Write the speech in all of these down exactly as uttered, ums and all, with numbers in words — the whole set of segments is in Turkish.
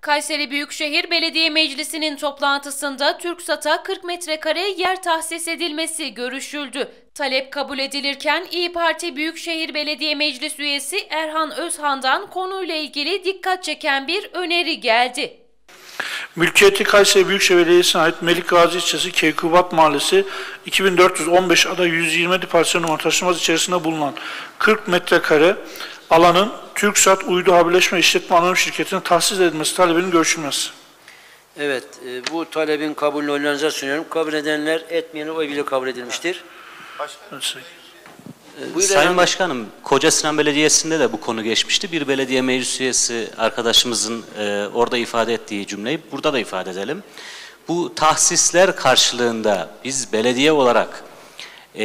Kayseri Büyükşehir Belediye Meclisi'nin toplantısında TürkSat'a kırk metrekare yer tahsis edilmesi görüşüldü. Talep kabul edilirken İYİ Parti Büyükşehir Belediye Meclis üyesi Erhan Özhan'dan konuyla ilgili dikkat çeken bir öneri geldi. Mülkiyeti Kayseri Büyükşehir Belediyesi'ne ait Melikgazi ilçesi Keykubat Mahallesi iki bin dört yüz on beş ada yüz yirmi yedi parsel numara taşınmaz içerisinde bulunan kırk metrekare alanın TürkSat Uydu Haberleşme İşletme Anonim Şirketi'ne tahsis edilmesi talebinin görüşülmesi. Evet, bu talebin kabulünü oylarınıza sunuyorum. Kabul edenler, etmeyeni oy bile kabul edilmiştir. Başkanım. Buyur Sayın efendim. Başkanım, Kocasinan Belediyesi'nde de bu konu geçmişti. Bir belediye meclis üyesi arkadaşımızın e, orada ifade ettiği cümleyi burada da ifade edelim. Bu tahsisler karşılığında biz belediye olarak e,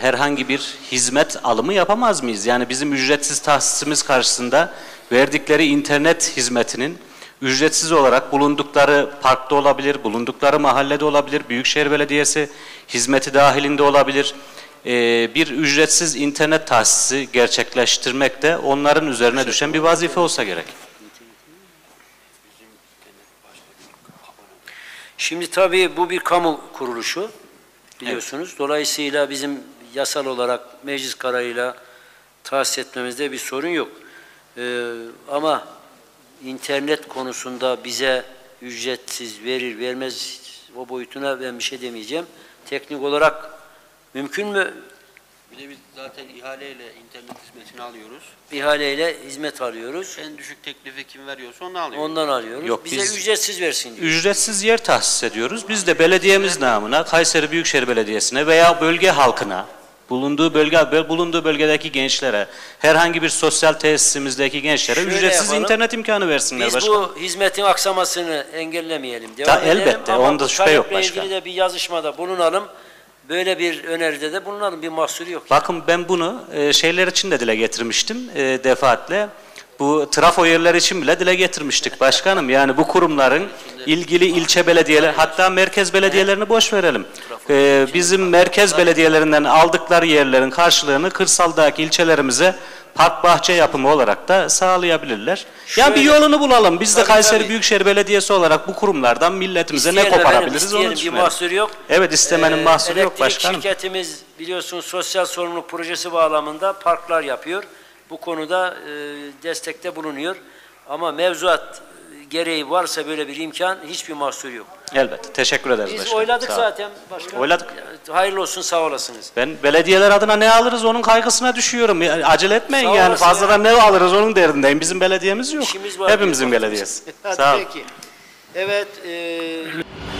herhangi bir hizmet alımı yapamaz mıyız? Yani bizim ücretsiz tahsisimiz karşısında verdikleri internet hizmetinin ücretsiz olarak bulundukları parkta olabilir, bulundukları mahallede olabilir, Büyükşehir Belediyesi hizmeti dahilinde olabilir. Bir ücretsiz internet tahsisi gerçekleştirmek de onların üzerine düşen bir vazife olsa gerek. Şimdi tabii bu bir kamu kuruluşu biliyorsunuz. Evet. Dolayısıyla bizim yasal olarak meclis kararıyla tahsis etmemizde bir sorun yok. Ee, ama internet konusunda bize ücretsiz verir vermez o boyutuna ben bir şey demeyeceğim. Teknik olarak mümkün mü? Bir de biz zaten ihaleyle internet hizmetini alıyoruz. İhaleyle hizmet alıyoruz. En düşük teklifi kim veriyorsa onu alıyoruz. Ondan alıyoruz. Yok, bize biz ücretsiz versin diyor. Ücretsiz yer tahsis ediyoruz. Biz de belediyemiz namına Kayseri Büyükşehir Belediyesi'ne veya bölge halkına, bulunduğu bölge bulunduğu bölgedeki gençlere, herhangi bir sosyal tesisimizdeki gençlere şöyle ücretsiz yapalım, internet imkanı versinler. Biz başkanım, bu hizmetin aksamasını engellemeyelim. Devam da, elbette. Onda şüphe yok başkanım. Ilgili de bir yazışmada bulunalım. Böyle bir öneride de bunların bir mahsuru yok. Bakın yani ben bunu e, şeyler için de dile getirmiştim e, defaatle. Bu trafo yerleri için bile dile getirmiştik başkanım. Yani bu kurumların ilgili ilçe belediyeler, hatta merkez belediyelerini boş verelim. E, bizim merkez belediyelerinden aldıkları yerlerin karşılığını kırsaldaki ilçelerimize park bahçe yapımı olarak da sağlayabilirler. Şöyle, yani bir yolunu bulalım. Biz de tabii, Kayseri tabii. Büyükşehir Belediyesi olarak bu kurumlardan milletimize isteyelim ne koparabiliriz onu düşünelim. Bir mahsuru yok. Evet, istemenin ee, mahsuru yok başkanım. Elektrik şirketimiz biliyorsunuz sosyal sorumluluk projesi bağlamında parklar yapıyor. Bu konuda e, destekte bulunuyor. Ama mevzuat gereği varsa böyle bir imkan hiçbir mahsur yok. Elbette. Teşekkür ederiz Biz başkanım. oyladık zaten başkanım. Oyladık. Hayırlı olsun, sağ olasınız. Ben belediyeler adına ne alırız onun kaygısına düşüyorum. Acele etmeyin sağ yani. Fazladan ya. ne alırız onun derdindeyim. Bizim belediyemiz yok. Hepimizin belediyesi. Sağ olun. Peki. Evet. E...